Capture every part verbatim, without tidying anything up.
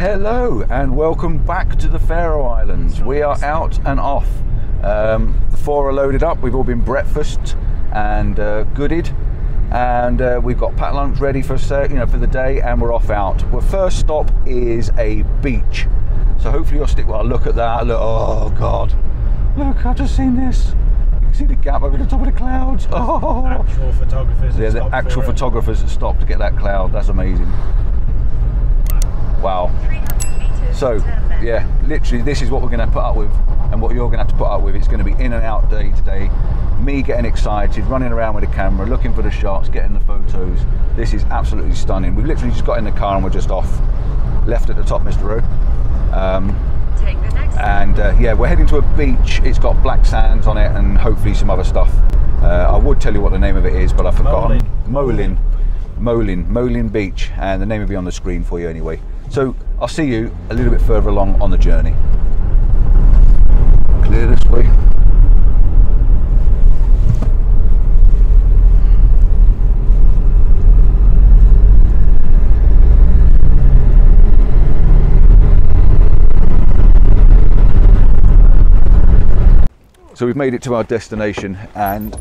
Hello and welcome back to the Faroe Islands. We are out and off. Um, the four are loaded up. We've all been breakfast and uh, gooded, and uh, we've got packed lunch ready for you know for the day, and we're off out. Our first stop is a beach, so hopefully you'll stick. Well, look at that! Look, oh God! Look, I've just seen this. You can see the gap over the top of the clouds. Oh! Actual photographers. Yeah, the actual photographers that stopped to get that cloud. That's amazing. Wow. So, yeah, literally this is what we're going to put up with and what you're going to have to put up with. It's going to be in and out day to day. Me getting excited, running around with a camera, looking for the shots, getting the photos. This is absolutely stunning. We've literally just got in the car and we're just off. Left at the top, Mister O. Um, Take the next and uh, yeah, we're heading to a beach. It's got black sands on it and hopefully some other stuff. Uh, I would tell you what the name of it is, but I've forgotten. Molin. Molin. Molin Beach. And the name will be on the screen for you anyway. So I'll see you a little bit further along on the journey. Clear this way. So we've made it to our destination and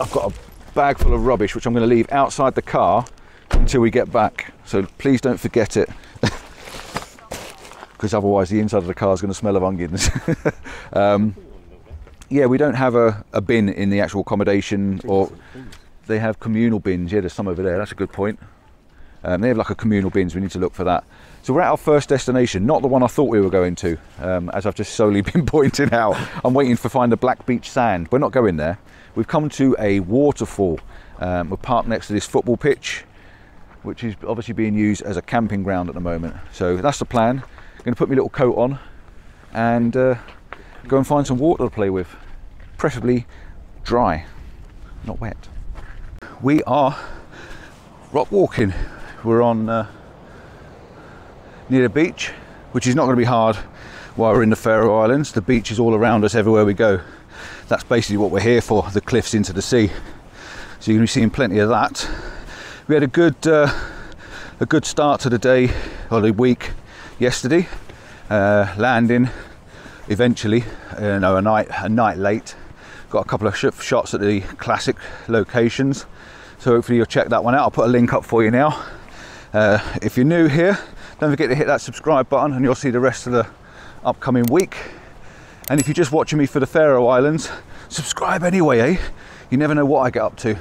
I've got a bag full of rubbish which I'm going to leave outside the car until we get back. So please don't forget it. Because otherwise the inside of the car is going to smell of onions. um, yeah, we don't have a, a bin in the actual accommodation, or they have communal bins. Yeah, there's some over there. That's a good point. Um, they have like a communal bins. We need to look for that. So we're at our first destination, not the one I thought we were going to, um, as I've just solely been pointing out. I'm waiting for find the black beach sand. We're not going there. We've come to a waterfall. Um, we're parked next to this football pitch, which is obviously being used as a camping ground at the moment. So that's the plan. I'm going to put my little coat on and uh, go and find some water to play with, preferably dry, not wet. We are rock walking. We're on uh, near the beach, which is not going to be hard while we're in the Faroe Islands. The beach is all around us everywhere we go. That's basically what we're here for, the cliffs into the sea. So you're going to be seeing plenty of that. We had a good, uh, a good start to the day, or the week, yesterday, uh, landing eventually, uh, no, a night, a night late. Got a couple of sh shots at the classic locations, so hopefully you'll check that one out. I'll put a link up for you now. Uh, if you're new here, don't forget to hit that subscribe button and you'll see the rest of the upcoming week. And if you're just watching me for the Faroe Islands, subscribe anyway, eh? You never know what I get up to.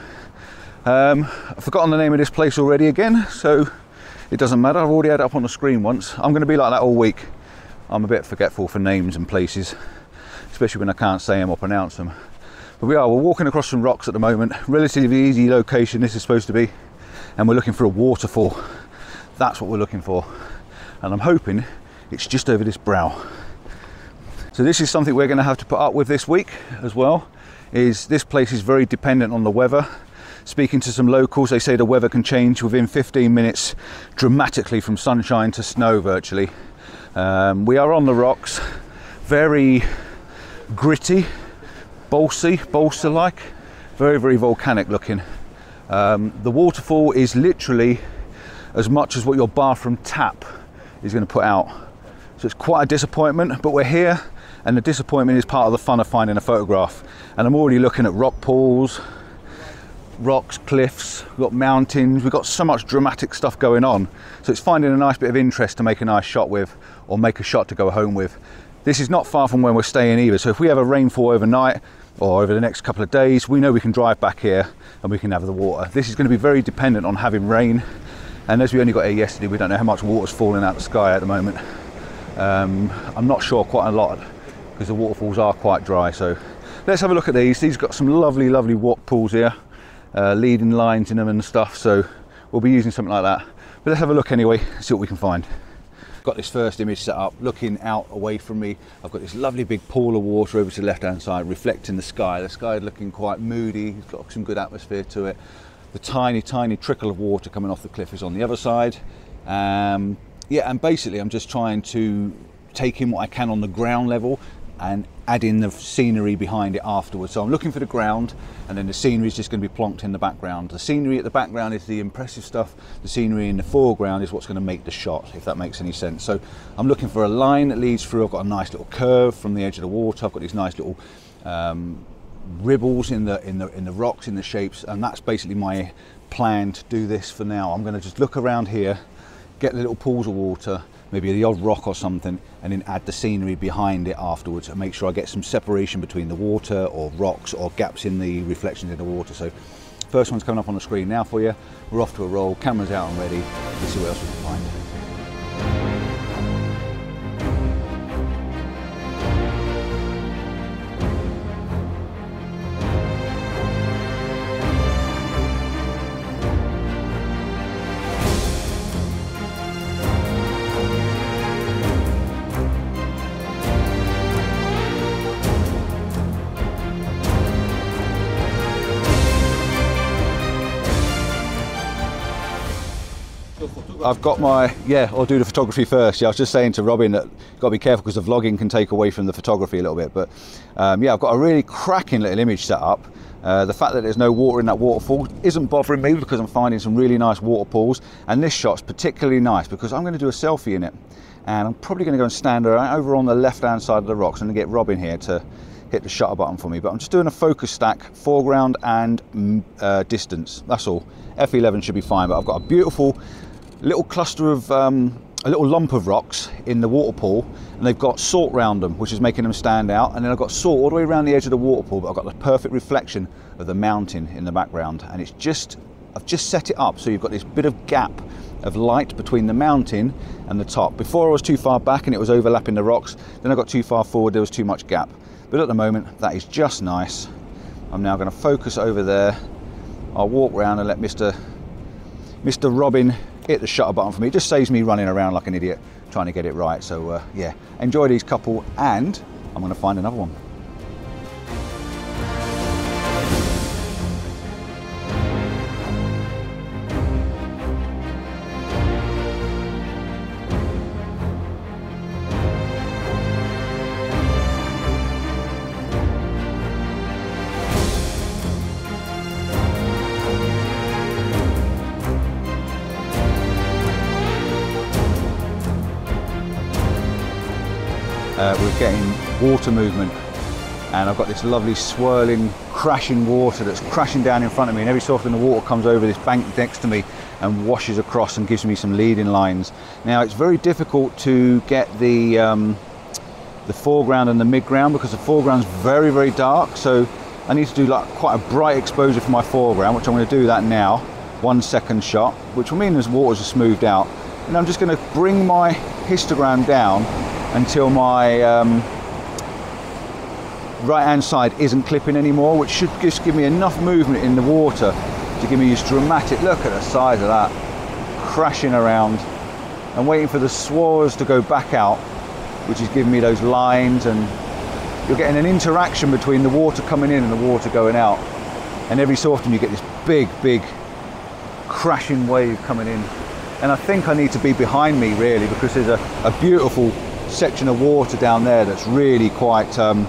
Um, I've forgotten the name of this place already again, so it doesn't matter. I've already had it up on the screen once. I'm going to be like that all week. I'm a bit forgetful for names and places, especially when I can't say them or pronounce them. But we are, we're walking across some rocks at the moment. Relatively easy location this is supposed to be. And we're looking for a waterfall. That's what we're looking for. And I'm hoping it's just over this brow. So this is something we're going to have to put up with this week as well, is this place is very dependent on the weather. Speaking to some locals, they say the weather can change within fifteen minutes dramatically, from sunshine to snow virtually. Um, we are on the rocks, very gritty, balsy, balsa-like, very, very volcanic looking. Um, the waterfall is literally as much as what your bathroom tap is going to put out. So it's quite a disappointment, but we're here and the disappointment is part of the fun of finding a photograph. And I'm already looking at rock pools, rocks, cliffs, we've got mountains, we've got so much dramatic stuff going on. So it's finding a nice bit of interest to make a nice shot with, or make a shot to go home with. This is not far from where we're staying either, so if we have a rainfall overnight or over the next couple of days, we know we can drive back here and we can have the water. This is going to be very dependent on having rain, and as we only got here yesterday, we don't know how much water's falling out of the sky at the moment. Um, I'm not sure quite a lot, because the waterfalls are quite dry. So let's have a look at these. These got some lovely, lovely walk pools here. Uh, leading lines in them and stuff, so we'll be using something like that. But let's have a look anyway, see what we can find. Got this first image set up, looking out away from me. I've got this lovely big pool of water over to the left hand side, reflecting the sky. The sky is looking quite moody, it's got some good atmosphere to it. The tiny, tiny trickle of water coming off the cliff is on the other side. Um, yeah, and basically I'm just trying to take in what I can on the ground level and add in the scenery behind it afterwards. So I'm looking for the ground, and then the scenery is just going to be plonked in the background. The scenery at the background is the impressive stuff. The scenery in the foreground is what's going to make the shot, if that makes any sense. So I'm looking for a line that leads through. I've got a nice little curve from the edge of the water. I've got these nice little um, ribbles in the in the in the rocks, in the shapes, and that's basically my plan to do this for now. I'm going to just look around here, get the little pools of water, maybe the odd rock or something, and then add the scenery behind it afterwards, and make sure I get some separation between the water or rocks or gaps in the reflections in the water. So first one's coming up on the screen now for you. We're off to a roll, camera's out and ready. Let's see what else we can find. I've got my, yeah, I'll do the photography first. Yeah, I was just saying to Robin that you've got to be careful because the vlogging can take away from the photography a little bit. But um, yeah, I've got a really cracking little image set up. Uh, the fact that there's no water in that waterfall isn't bothering me because I'm finding some really nice water pools. And this shot's particularly nice because I'm going to do a selfie in it. And I'm probably going to go and stand over on the left-hand side of the rocks and get Robin here to hit the shutter button for me. But I'm just doing a focus stack, foreground and uh, distance. That's all. F eleven should be fine, but I've got a beautiful little cluster of um, a little lump of rocks in the water pool, and they've got salt round them, which is making them stand out. And then I've got salt all the way around the edge of the water pool, but I've got the perfect reflection of the mountain in the background. And it's just, I've just set it up so you've got this bit of gap of light between the mountain and the top. Before I was too far back and it was overlapping the rocks, then I got too far forward, there was too much gap. But at the moment, that is just nice. I'm now going to focus over there. I'll walk around and let Mister Mister Robin hit the shutter button for me. It just saves me running around like an idiot trying to get it right. So uh, yeah, enjoy these couple, and I'm going to find another one. Uh, we're getting water movement, and I've got this lovely swirling, crashing water that's crashing down in front of me, and every so often the water comes over this bank next to me and washes across and gives me some leading lines. Now it's very difficult to get the um, the foreground and the mid-ground because the foreground's very very dark, so I need to do like quite a bright exposure for my foreground, which I'm going to do that now, one second shot, which will mean this water's smoothed out, and I'm just going to bring my histogram down until my um, right hand side isn't clipping anymore, which should just give me enough movement in the water to give me this dramatic look at the size of that crashing around. I'm waiting for the swirls to go back out, which is giving me those lines, and you're getting an interaction between the water coming in and the water going out, and every so often you get this big big crashing wave coming in. And I think I need to be behind me really, because there's a, a beautiful section of water down there that's really quite um,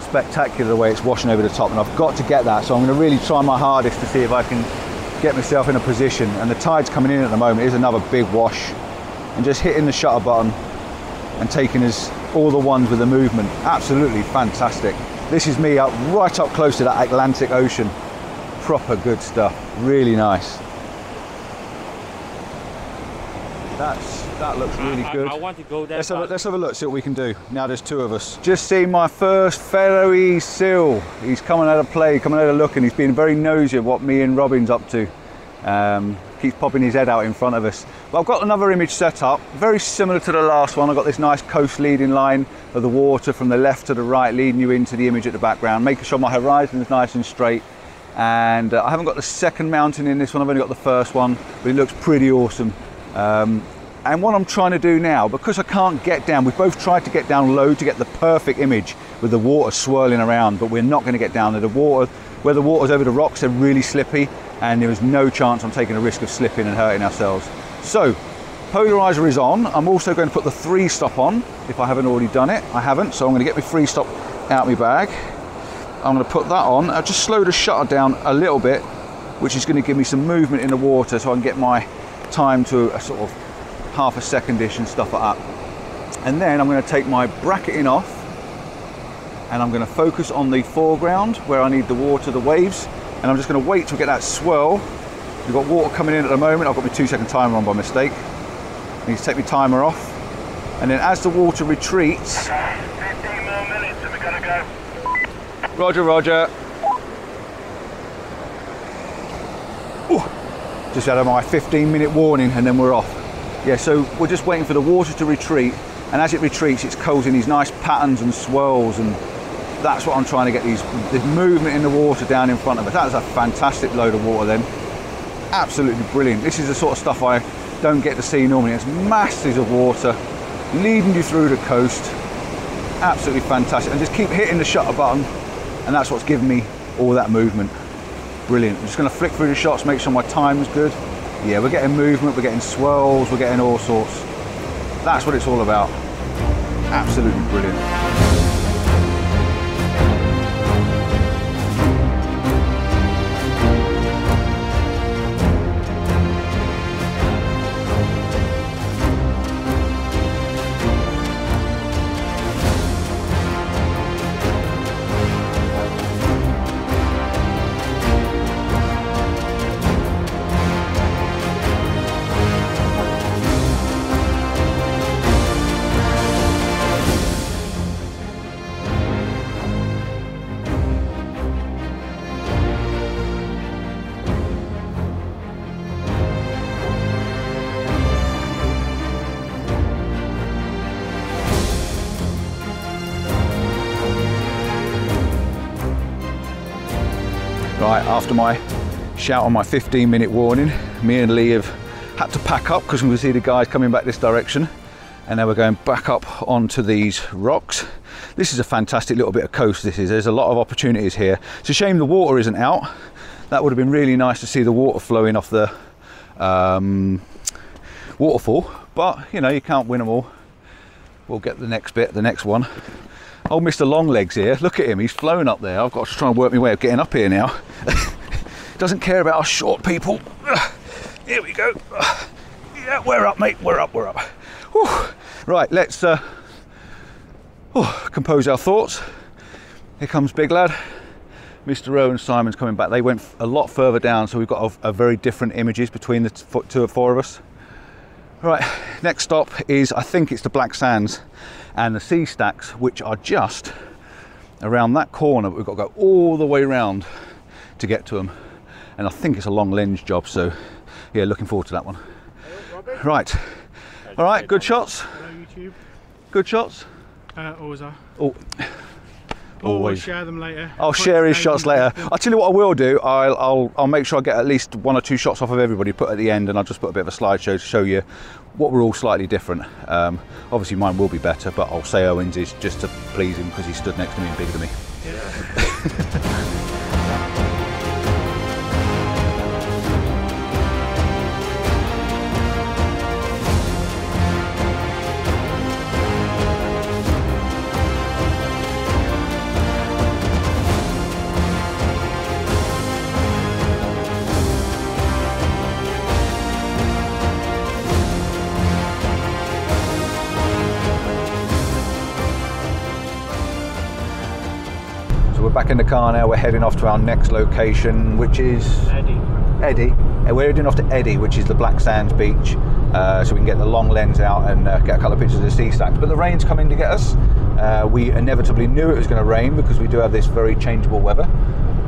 spectacular the way it's washing over the top, and I've got to get that. So I'm going to really try my hardest to see if I can get myself in a position, and the tide's coming in at the moment. Is another big wash, and just hitting the shutter button and taking us all the ones with the movement. Absolutely fantastic. This is me up right up close to that Atlantic Ocean. Proper good stuff, really nice. That's, that looks really good. I, I want to go there. Let's have, a, let's have a look, see what we can do. Now there's two of us. Just seen my first Faroe seal. He's coming out of play, coming out of look, and he's been very nosy of what me and Robin's up to. Um, keeps popping his head out in front of us. But I've got another image set up, very similar to the last one. I've got this nice coast leading line of the water from the left to the right, leading you into the image at the background, making sure my horizon is nice and straight. And uh, I haven't got the second mountain in this one, I've only got the first one, but it looks pretty awesome. Um, and what I'm trying to do now, because I can't get down, we've both tried to get down low to get the perfect image with the water swirling around, but we're not going to get down there. The water, where the water's over the rocks, they're really slippy, and there is no chance I'm taking a risk of slipping and hurting ourselves. So polarizer is on. I'm also going to put the three stop on if I haven't already done it. I haven't, so I'm going to get my three stop out my bag. I'm going to put that on. I'll just slow the shutter down a little bit, which is going to give me some movement in the water so I can get my time to a sort of half a second-ish and stuff like that. And then I'm going to take my bracketing off and I'm going to focus on the foreground where I need the water, the waves, and I'm just going to wait to get that swirl. We've got water coming in at the moment. I've got my two second timer on by mistake. I need to take my timer off. And then as the water retreats... Uh, fifteen more minutes and we're going to go. Roger, roger. Ooh, just had my fifteen minute warning and then we're off. Yeah, so we're just waiting for the water to retreat. And as it retreats, it's causing these nice patterns and swirls, and that's what I'm trying to get, these, this movement in the water down in front of us. That was a fantastic load of water then. Absolutely brilliant. This is the sort of stuff I don't get to see normally. It's masses of water leading you through the coast. Absolutely fantastic. And just keep hitting the shutter button, and that's what's giving me all that movement. Brilliant. I'm just going to flick through the shots, make sure my time is good. Yeah, we're getting movement, we're getting swirls, we're getting all sorts. That's what it's all about. Absolutely brilliant. Right, after my shout on my fifteen minute warning, me and Lee have had to pack up because we can see the guys coming back this direction, and now we're going back up onto these rocks. This is a fantastic little bit of coast this is. There's a lot of opportunities here. It's a shame the water isn't out. That would have been really nice to see the water flowing off the um, waterfall, but you know, you can't win them all. We'll get the next bit, the next one. Old Mister Longlegs here, look at him, he's flown up there. I've got to try and work my way of getting up here now. Doesn't care about us short people. Here we go. Yeah, we're up, mate, we're up, we're up. Whew. Right, let's uh, oh, compose our thoughts. Here comes Big Lad. Mister Rowe and Simon's coming back. They went a lot further down, so we've got a, a very different images between the two or four of us. Right, next stop is, I think it's the Black Sands and the sea stacks, which are just around that corner, but we've got to go all the way around to get to them. And I think it's a long lens job, so yeah, looking forward to that one. Hello, right, all right, good shots. Hello, YouTube. Good shots. Uh, always are. Oh. Always. Always share them later. I'll put share his shots later. I'll tell you what I will do, I'll, I'll, I'll make sure I get at least one or two shots off of everybody put at the end, and I'll just put a bit of a slideshow to show you what we're all slightly different. Um, obviously mine will be better, but I'll say Owen's is just to please him because he stood next to me and bigger than me. Yeah. Back in the car now, we're heading off to our next location, which is Eidi. Eidi. And we're heading off to Eidi, which is the Black Sands beach, uh, so we can get the long lens out and uh, get a couple of pictures of the sea stacks. But the rain's coming to get us. Uh, we inevitably knew it was going to rain because we do have this very changeable weather.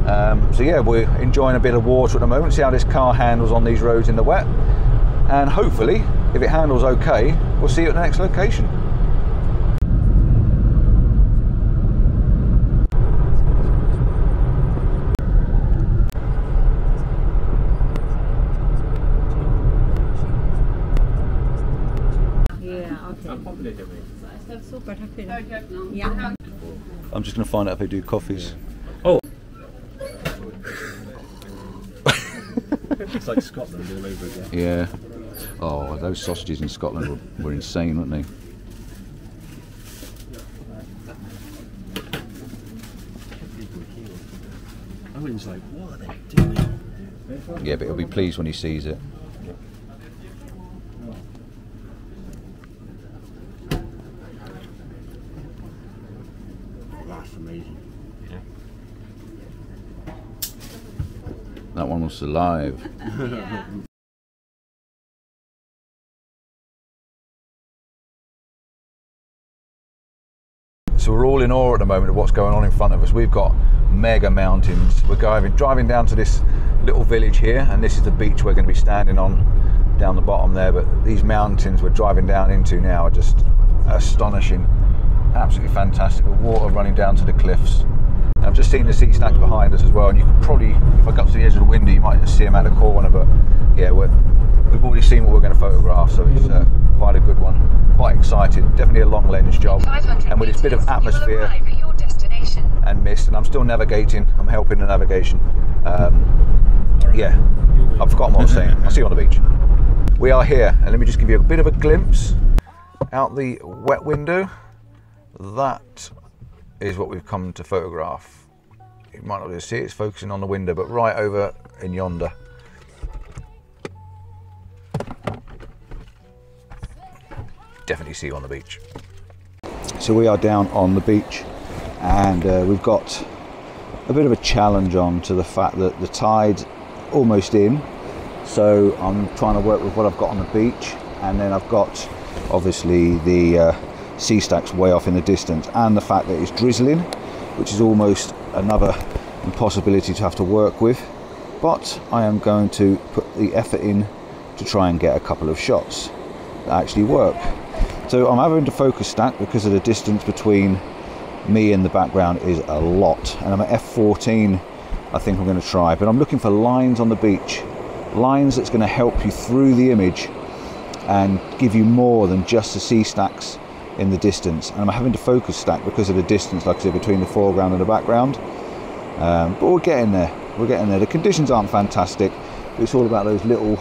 Um, so yeah, we're enjoying a bit of water at the moment. See how this car handles on these roads in the wet. And hopefully, if it handles okay, we'll see you at the next location. Yeah. I'm just going to find out if they do coffees. Yeah. Oh! It's like Scotland all over again. Yeah. Oh, those sausages in Scotland were, were insane, weren't they? Owen's like, what are they doing? Yeah, but he'll be pleased when he sees it. That one was alive. Yeah. So we're all in awe at the moment of what's going on in front of us. We've got mega mountains. We're driving, driving down to this little village here, and this is the beach we're going to be standing on down the bottom there. But these mountains we're driving down into now are just astonishing. Absolutely fantastic. The water running down to the cliffs. I've just seen the sea snacks behind us as well, and you could probably, if I go up to the edge of the window, you might just see them out of the corner, but yeah, we're, we've already seen what we're going to photograph, so it's uh, quite a good one. Quite excited, definitely a long lens job, and with this bit of atmosphere and mist, and I'm still navigating, I'm helping the navigation. Um, yeah, I've forgotten what I was saying. I'll see you on the beach. We are here, and let me just give you a bit of a glimpse out the wet window. That is what we've come to photograph. You might not be able to see it, it's focusing on the window, but right over in yonder. Definitely see you on the beach. So we are down on the beach, and uh, we've got a bit of a challenge on to the fact that the tide's almost in. So I'm trying to work with what I've got on the beach, and then I've got obviously the uh, sea stacks way off in the distance, and the fact that it's drizzling, which is almost another impossibility to have to work with, but I am going to put the effort in to try and get a couple of shots that actually work. So I'm having to focus stack because of the distance between me and the background is a lot, and I'm at F fourteen I think I'm going to try, but I'm looking for lines on the beach, lines that's going to help you through the image and give you more than just the sea stacks in the distance. And I'm having to focus stack because of the distance, like I said, between the foreground and the background, um, but we're getting there, we're getting there. The conditions aren't fantastic, but it's all about those little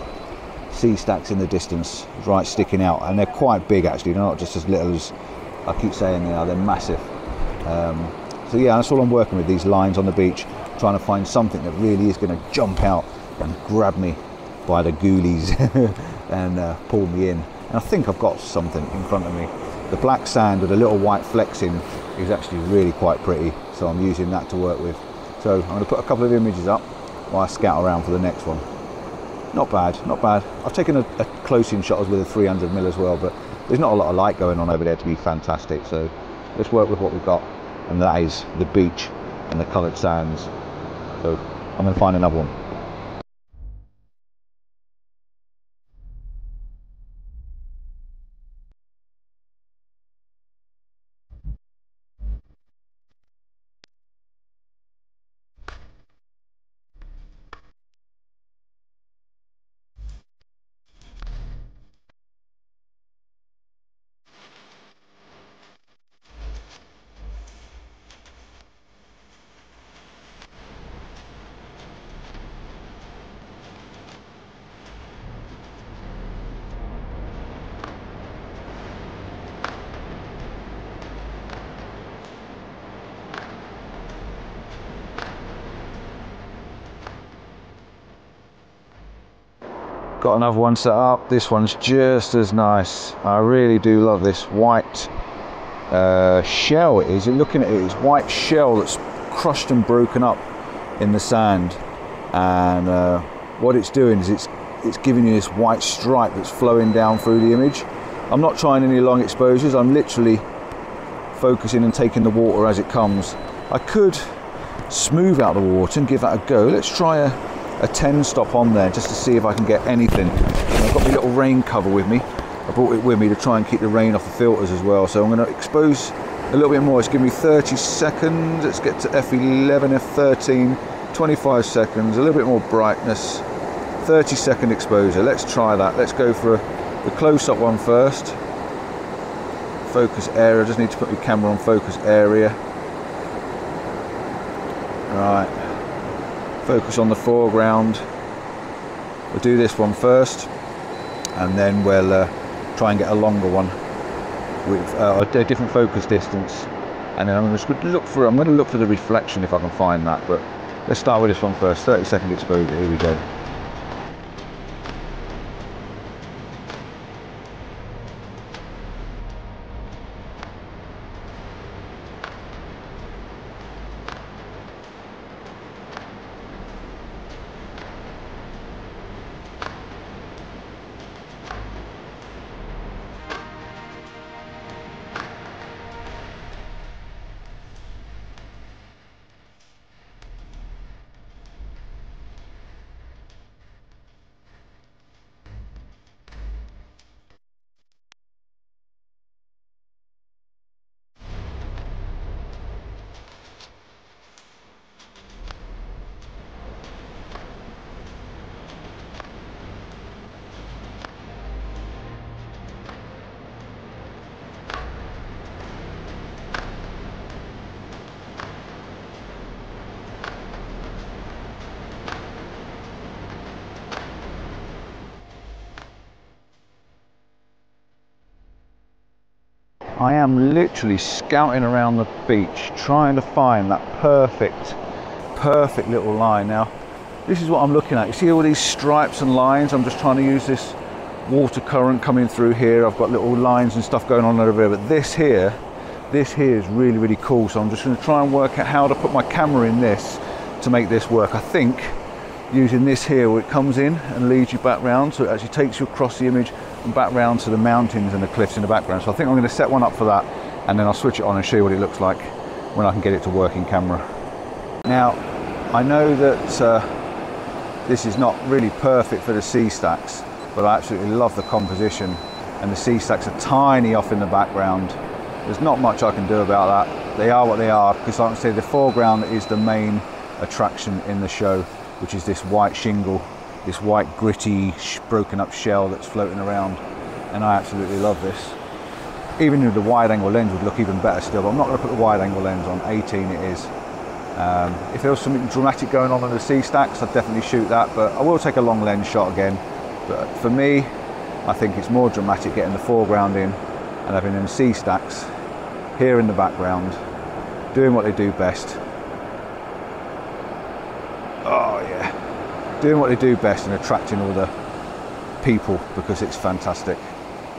sea stacks in the distance right sticking out, and they're quite big actually, they're not just as little as I keep saying they are, they're massive. Um, so yeah, that's all I'm working with, these lines on the beach, trying to find something that really is going to jump out and grab me by the ghoulies and uh, pull me in, and I think I've got something in front of me. The black sand with the little white flecks in is actually really quite pretty, so I'm using that to work with. So I'm going to put a couple of images up while I scout around for the next one. Not bad, not bad. I've taken a, a close-in shot with a three hundred millimeter as well, but there's not a lot of light going on over there to be fantastic, so let's work with what we've got, and that is the beach and the coloured sands. So I'm going to find another one. Got another one set up. This one's just as nice. I really do love this white uh, shell. It is. You're looking at it, it's white shell that's crushed and broken up in the sand, and uh, what it's doing is it's it's giving you this white stripe that's flowing down through the image. I'm not trying any long exposures. I'm literally focusing and taking the water as it comes. I could smooth out the water and give that a go. Let's try a. a ten stop on there just to see if I can get anything. And I've got my little rain cover with me. I brought it with me to try and keep the rain off the filters as well. So I'm going to expose a little bit more. It's giving me thirty seconds. Let's get to F eleven, F thirteen, twenty-five seconds, a little bit more brightness, thirty second exposure. Let's try that. Let's go for a, the close up one first. Focus area. I just need to put my camera on focus area. Right. Focus on the foreground. We'll do this one first. and then we'll uh, try and get a longer one with uh, a different focus distance, and then I'm just going to look for I'm going to look for the reflection if I can find that. But let's start with this one first. Thirty second exposure, here we go. I am literally scouting around the beach trying to find that perfect, perfect little line. Now, this is what I'm looking at. You see all these stripes and lines? I'm just trying to use this water current coming through here. I've got little lines and stuff going on over here, but this here, this here is really, really cool. So I'm just gonna try and work out how to put my camera in this to make this work. I think using this here where it comes in and leads you back round, so it actually takes you across the image and back round to the mountains and the cliffs in the background. So I think I'm going to set one up for that, and then I'll switch it on and show you what it looks like when I can get it to work in camera. Now, I know that uh, this is not really perfect for the sea stacks, but I absolutely love the composition, and the sea stacks are tiny off in the background. There's not much I can do about that. They are what they are, because like I say, the foreground is the main attraction in the show, which is this white shingle, this white gritty broken up shell that's floating around, and I absolutely love this. Even with the wide angle lens would look even better still, but I'm not going to put the wide angle lens on, eighteen it is. Um, if there was something dramatic going on in the sea stacks, I'd definitely shoot that, but I will take a long lens shot again. But for me, I think it's more dramatic getting the foreground in and having them sea stacks here in the background, doing what they do best. Doing what they do best and attracting all the people, because it's fantastic.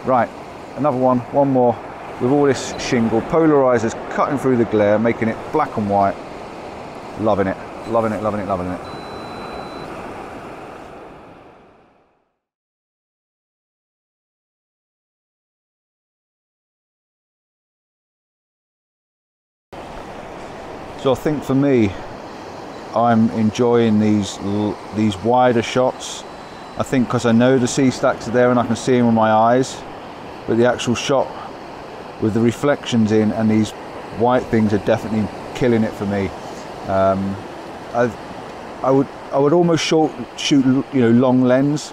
Right, another one, one more, with all this shingle, polarizers cutting through the glare, making it black and white. Loving it, loving it, loving it, loving it. So I think for me, I'm enjoying these these wider shots, I think, because I know the sea stacks are there and I can see them with my eyes, but the actual shot with the reflections in and these white things are definitely killing it for me. Um, I've, I would I would almost short, shoot you know long lens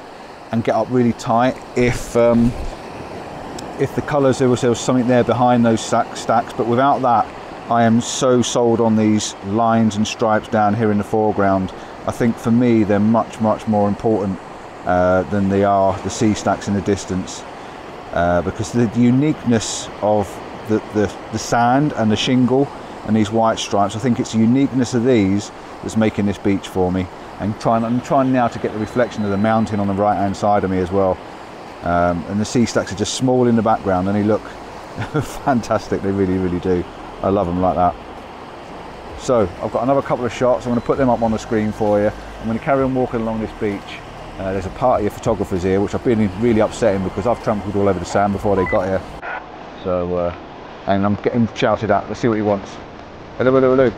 and get up really tight if um, if the colours, there was there was something there behind those stack, stacks, but without that. I am so sold on these lines and stripes down here in the foreground. I think for me they're much, much more important uh, than they are the sea stacks in the distance, uh, because the uniqueness of the, the, the sand and the shingle and these white stripes, I think it's the uniqueness of these that's making this beach for me. And trying, I'm trying now to get the reflection of the mountain on the right hand side of me as well. Um, and the sea stacks are just small in the background and they look fantastic, they really, really do. I love them like that. So I've got another couple of shots. I'm going to put them up on the screen for you. I'm going to carry on walking along this beach. Uh, there's a party of photographers here, which I've been really upsetting because I've trampled all over the sand before they got here. So, uh, and I'm getting shouted at. Let's see what he wants. Hello, hello, hello.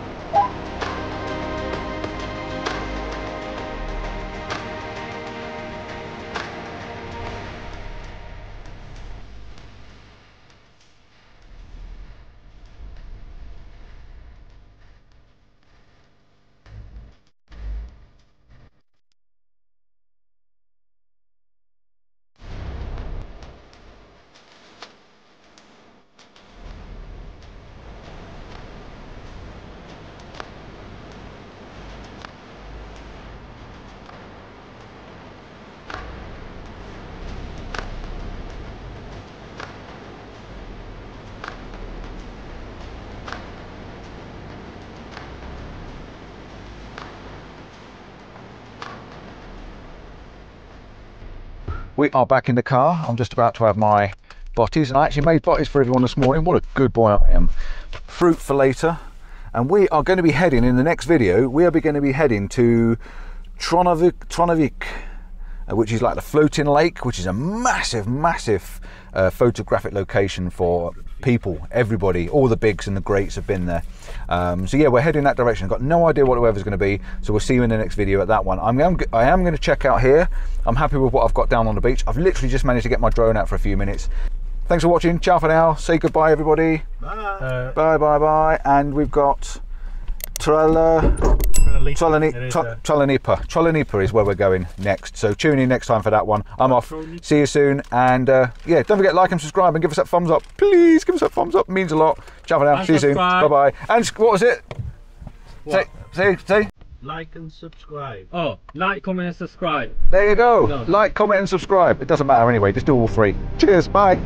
We are back in the car. I'm just about to have my botties, and I actually made botties for everyone this morning. What a good boy I am. Fruit for later. And we are going to be heading, in the next video, we are going to be heading to Tjørnuvík, which is like the floating lake, which is a massive, massive uh, photographic location for people, everybody, all the bigs and the greats have been there. Um, so yeah, we're heading that direction. I've got no idea what the weather's going to be, so we'll see you in the next video at that one. I'm, I'm, I am going to check out here. I'm happy with what I've got down on the beach. I've literally just managed to get my drone out for a few minutes. Thanks for watching. Ciao for now. Say goodbye, everybody. Bye. Bye, bye, bye. And we've got Trolla... Trollanipa. Trollanipa. Trollanipa is where we're going next. So tune in next time for that one. I'm off. See you soon. And uh, yeah, don't forget, like and subscribe and give us that thumbs up. Please give us that thumbs up. It means a lot. Ciao for now. See you soon. Bye bye. And what was it? What? Say, say, say. Like and subscribe. Oh, like, comment and subscribe. There you go. No. Like, comment and subscribe. It doesn't matter anyway. Just do all three. Cheers. Bye.